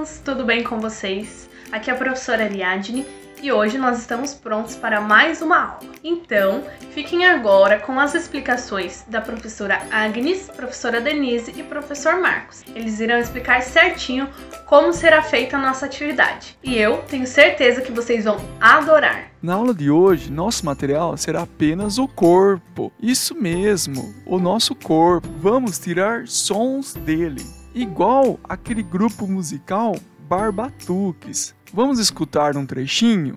meninos, tudo bem com vocês? Aqui é a professora Ariadne e hoje nós estamos prontos para mais uma aula. Então, fiquem agora com as explicações da professora Agnes, professora Denise e professor Marcos. Eles irão explicar certinho como será feita a nossa atividade. E eu tenho certeza que vocês vão adorar! Na aula de hoje, nosso material será apenas o corpo. Isso mesmo, o nosso corpo. Vamos tirar sons dele, igual aquele grupo musical Barbatuques. Vamos escutar um trechinho?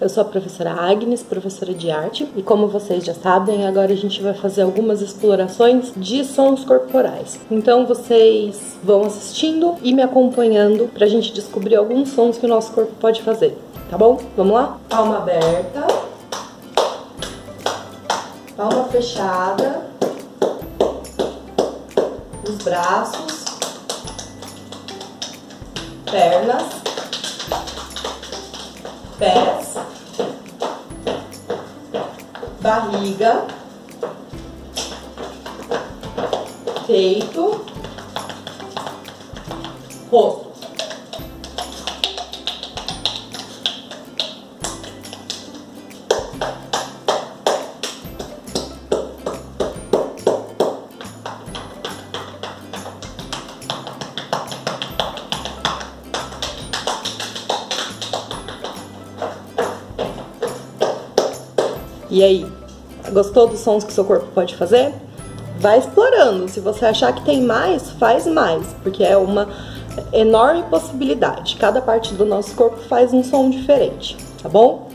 Eu sou a professora Agnes, professora de arte, e como vocês já sabem, agora a gente vai fazer algumas explorações de sons corporais. Então vocês vão assistindo e me acompanhando pra gente descobrir alguns sons que o nosso corpo pode fazer, tá bom? Vamos lá? Palma aberta, palma fechada, os braços, pernas, pés, barriga, peito, rosto. E aí? Gostou dos sons que seu corpo pode fazer? Vai explorando. Se você achar que tem mais, faz mais, porque é uma enorme possibilidade. Cada parte do nosso corpo faz um som diferente, tá bom?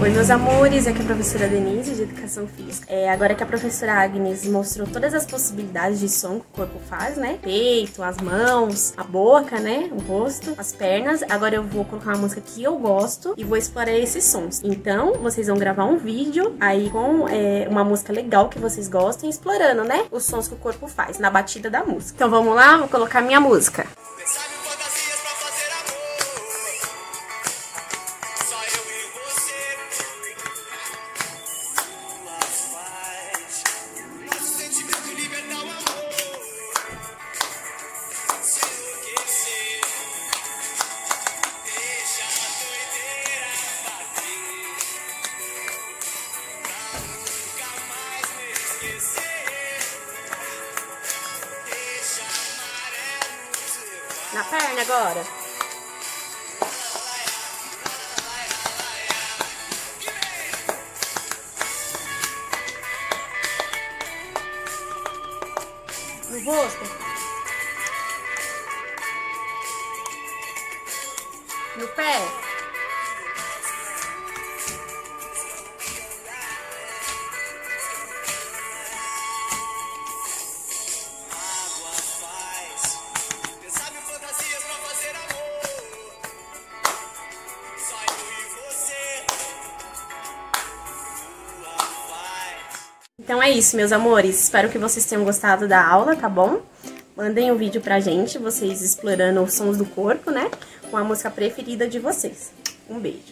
Oi, meus amores, aqui é a professora Denise, de Educação Física. Agora que a professora Agnes mostrou todas as possibilidades de som que o corpo faz, né? Peito, as mãos, a boca, né? O rosto, as pernas. Agora eu vou colocar uma música que eu gosto e vou explorar esses sons. Então, vocês vão gravar um vídeo aí com uma música legal que vocês gostem, explorando, né? Os sons que o corpo faz na batida da música. Então, vamos lá? Vou colocar minha música. Na perna agora. No rosto. No pé. Então é isso, meus amores. Espero que vocês tenham gostado da aula, tá bom? Mandem um vídeo pra gente, vocês explorando os sons do corpo, né? Com a música preferida de vocês. Um beijo.